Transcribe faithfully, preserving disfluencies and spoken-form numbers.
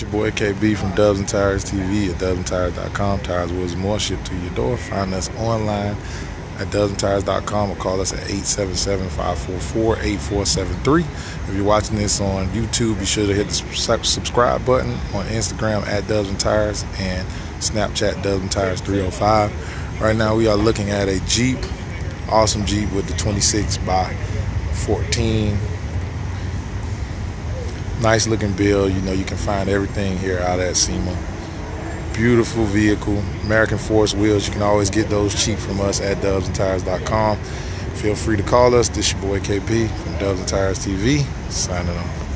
It's your boy K B from Dubs and Tires T V at dubs and tires dot com. Tires, wheels, more shipped to your door. Find us online at dubs and tires dot com or call us at eight seven seven, five four four, eight four seven three. If you're watching this on YouTube, be sure to hit the subscribe button. On Instagram at Dubs and Tires and Snapchat dubs and tires three oh five. Right now we are looking at a Jeep, awesome Jeep with the twenty-six by fourteen. Nice looking build. You know, you can find everything here out at SEMA. Beautiful vehicle, American Force wheels. You can always get those cheap from us at dubs and tires dot com. Feel free to call us. This your boy K P from Dubs and Tires T V, signing on.